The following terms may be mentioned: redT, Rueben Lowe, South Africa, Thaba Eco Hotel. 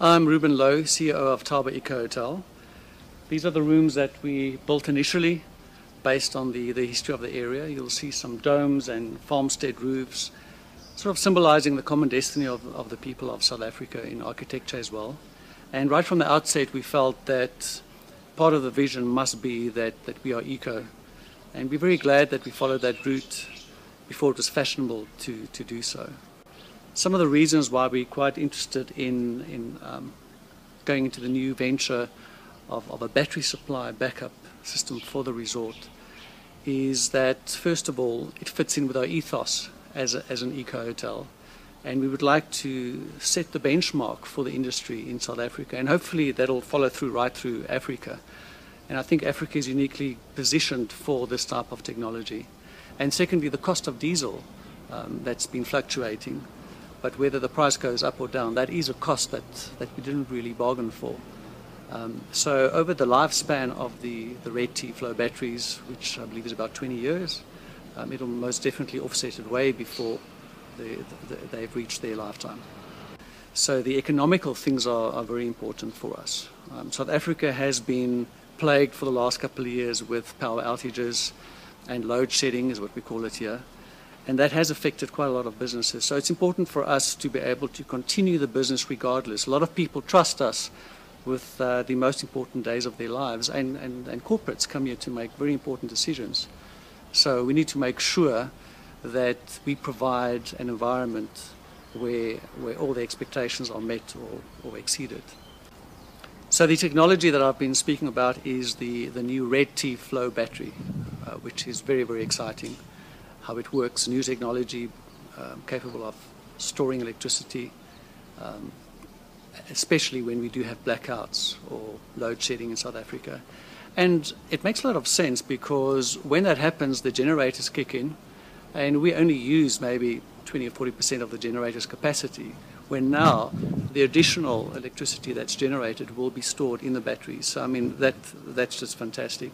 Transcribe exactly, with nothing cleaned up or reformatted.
I'm Rueben Lowe, C E O of Thaba Eco Hotel. These are the rooms that we built initially based on the, the history of the area. You'll see some domes and farmstead roofs, sort of symbolizing the common destiny of, of the people of South Africa in architecture as well. And right from the outset, we felt that part of the vision must be that, that we are eco. And we're very glad that we followed that route before it was fashionable to, to do so. Some of the reasons why we're quite interested in, in um, going into the new venture of, of a battery supply backup system for the resort is that, first of all, it fits in with our ethos as, a, as an eco-hotel, and we would like to set the benchmark for the industry in South Africa, and hopefully that'll follow through right through Africa. And I think Africa is uniquely positioned for this type of technology. And secondly, the cost of diesel um, that's been fluctuating, but whether the price goes up or down, that is a cost that, that we didn't really bargain for. Um, so over the lifespan of the, the redT flow batteries, which I believe is about twenty years, um, it'll most definitely offset it way before they, they, they've reached their lifetime. So the economical things are, are very important for us. Um, South Africa has been plagued for the last couple of years with power outages, and load shedding is what we call it here. And that has affected quite a lot of businesses. So it's important for us to be able to continue the business regardless. A lot of people trust us with uh, the most important days of their lives, and, and, and corporates come here to make very important decisions. So we need to make sure that we provide an environment where, where all the expectations are met or, or exceeded. So the technology that I've been speaking about is the, the new redT flow battery, uh, which is very, very exciting. How it works, new technology um, capable of storing electricity, um, especially when we do have blackouts or load shedding in South Africa. And it makes a lot of sense because when that happens, the generators kick in, and we only use maybe twenty or forty percent of the generator's capacity, when now the additional electricity that's generated will be stored in the batteries. So I mean, that, that's just fantastic.